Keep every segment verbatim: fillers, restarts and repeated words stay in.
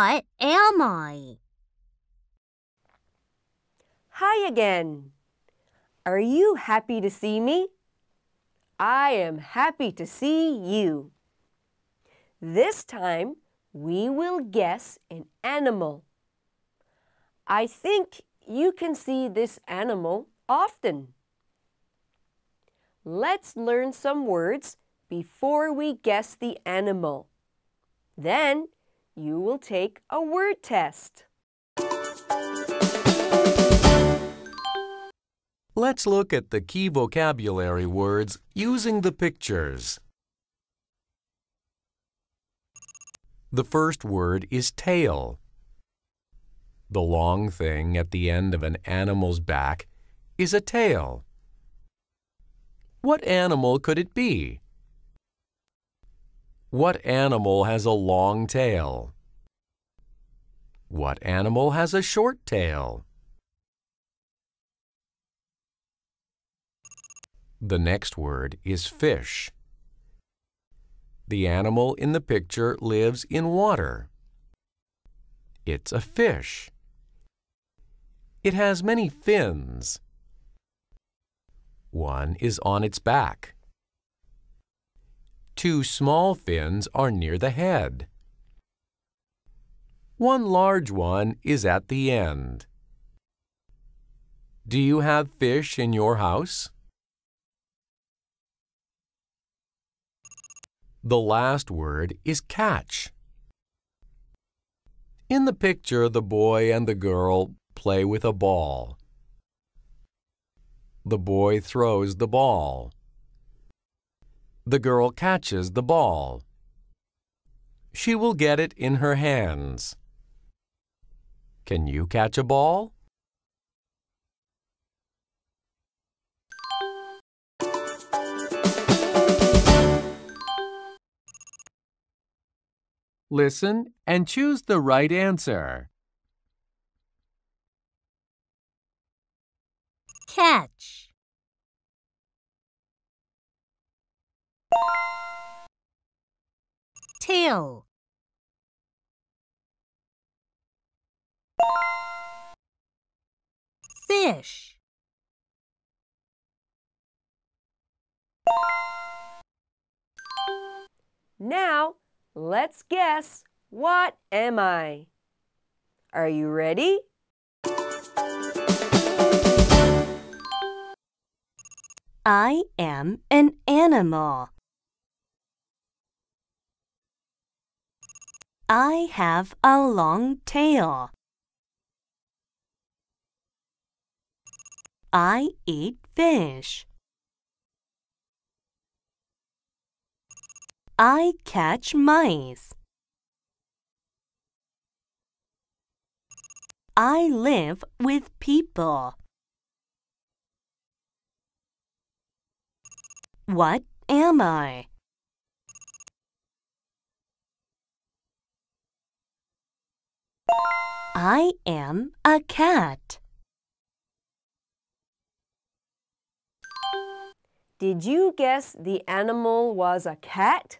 What am I? Hi again. Are you happy to see me? I am happy to see you. This time, we will guess an animal. I think you can see this animal often. Let's learn some words before we guess the animal. Then, you will take a word test. Let's look at the key vocabulary words using the pictures. The first word is tail. The long thing at the end of an animal's back is a tail. What animal could it be? What animal has a long tail? What animal has a short tail? The next word is fish. The animal in the picture lives in water. It's a fish. It has many fins. One is on its back. Two small fins are near the head. One large one is at the end. Do you have fish in your house? The last word is catch. In the picture, the boy and the girl play with a ball. The boy throws the ball. The girl catches the ball. She will get it in her hands. Can you catch a ball? Listen and choose the right answer. Catch. Tail. Fish. Now, let's guess, what am I? Are you ready? I am an animal. I have a long tail. I eat fish. I catch mice. I live with people. What am I? I am a cat. Did you guess the animal was a cat?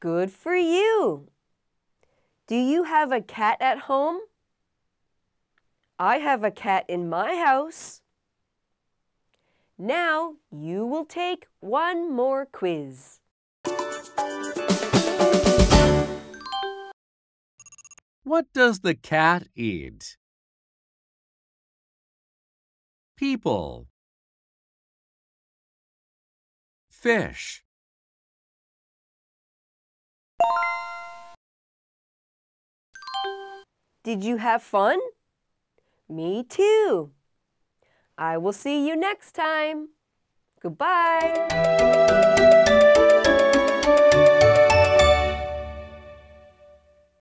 Good for you! Do you have a cat at home? I have a cat in my house. Now you will take one more quiz. What does the cat eat? People. Fish. Did you have fun? Me too. I will see you next time. Goodbye.